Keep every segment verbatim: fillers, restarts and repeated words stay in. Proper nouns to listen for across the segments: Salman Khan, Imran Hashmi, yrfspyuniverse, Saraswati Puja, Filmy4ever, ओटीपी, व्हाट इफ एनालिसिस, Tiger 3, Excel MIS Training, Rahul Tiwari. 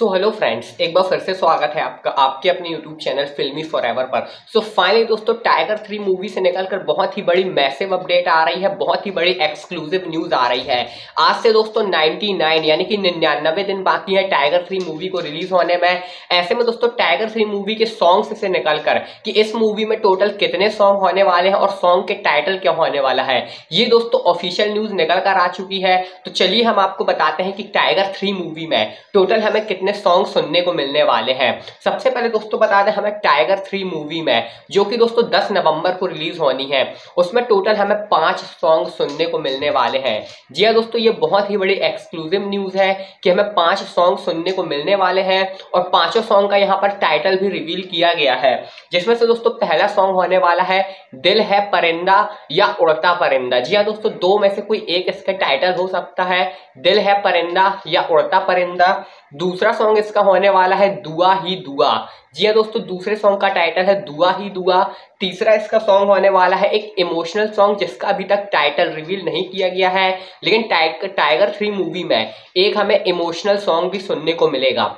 So hello friends, एक बार फिर से स्वागत है आपका आपके अपने यूट्यूब चैनल फिल्मी फॉरएवर पर। सो फाइनली दोस्तों, टाइगर थ्री मूवी से निकलकर बहुत ही बड़ी मैसिव अपडेट आ रही है, बहुत ही बड़ी एक्सक्लूसिव न्यूज आ रही है। आज से दोस्तों निन्यानवे यानी कि निन्यानवे दिन बाकी है टाइगर थ्री मूवी को रिलीज होने में। ऐसे में दोस्तों टाइगर थ्री मूवी के सॉन्ग्स से निकलकर कि इस मूवी में टोटल कितने सॉन्ग होने वाले हैं और सॉन्ग के टाइटल क्या होने वाला है, ये दोस्तों ऑफिशियल न्यूज निकल कर आ चुकी है। तो चलिए हम आपको बताते हैं कि टाइगर थ्री मूवी में टोटल हमें कितने सॉन्ग सुनने को मिलने वाले हैं। सबसे पहले दोस्तों बता दें, हमें टाइगर थ्री मूवी में, जो कि दोस्तों दस नवंबर को रिलीज होनी है, उसमें टोटल हमें पांच सॉन्ग सुनने को मिलने वाले हैं। जी हाँ दोस्तों, ये बहुत ही बड़ी एक्सक्लूसिव न्यूज है कि हमें पांच सॉन्ग सुनने को मिलने वाले हैं और पांचों सॉन्ग का यहाँ पर टाइटल भी रिवील किया गया है, जिसमें से दोस्तों पहला सॉन्ग होने वाला है दिल है परिंदा या उड़ता परिंदा। जी हाँ दोस्तों, दो में से कोई एक इसका टाइटल हो सकता है, दिल है परिंदा या उड़ता परिंदा। दूसरा सॉन्ग इसका होने वाला है दुआ ही दुआ। जी हाँ दोस्तों, दूसरे सॉन्ग का टाइटल है दुआ ही दुआ। तीसरा इसका सॉन्ग होने वाला है एक इमोशनल सॉन्ग, जिसका अभी तक टाइटल रिवील नहीं किया गया है, लेकिन टाइगर थ्री मूवी में एक हमें इमोशनल सॉन्ग भी सुनने को मिलेगा।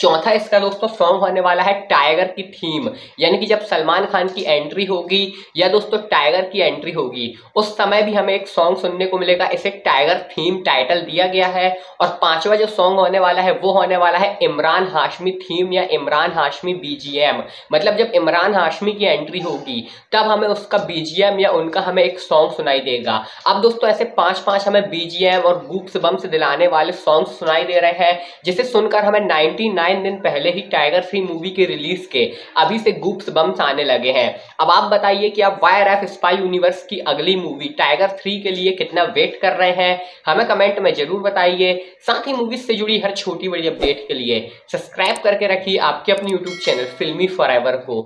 चौथा इसका दोस्तों सॉन्ग होने वाला है टाइगर की थीम, यानी कि जब सलमान खान की एंट्री होगी या दोस्तों टाइगर की एंट्री होगी, उस समय भी हमें एक सॉन्ग सुनने को मिलेगा। इसे टाइगर थीम टाइटल दिया गया है। और पांचवा जो सॉन्ग होने वाला है वो होने वाला है इमरान हाशमी थीम या इमरान हाशमी बीजीएम, मतलब जब इमरान हाशमी की एंट्री होगी तब हमें उसका बीजीएम या उनका हमें एक सॉन्ग सुनाई देगा। अब दोस्तों ऐसे पाँच पाँच हमें बीजीएम और गूप्स बम्स दिलाने वाले सॉन्ग सुनाई दे रहे हैं, जिसे सुनकर हमें नाइनटी नौ दिन पहले ही टाइगर थ्री मूवी के रिलीज के अभी से गूप्स बम्स आने लगे हैं। अब आप बताइए कि आप वाईआरएफ स्पाई यूनिवर्स की अगली मूवी टाइगर थ्री के लिए कितना वेट कर रहे हैं, हमें कमेंट में जरूर बताइए। साथ ही मूवी से जुड़ी हर छोटी बड़ी अपडेट के लिए सब्सक्राइब करके रखिए आपके अपने यूट्यूब चैनल फिल्मी फॉरएवर को।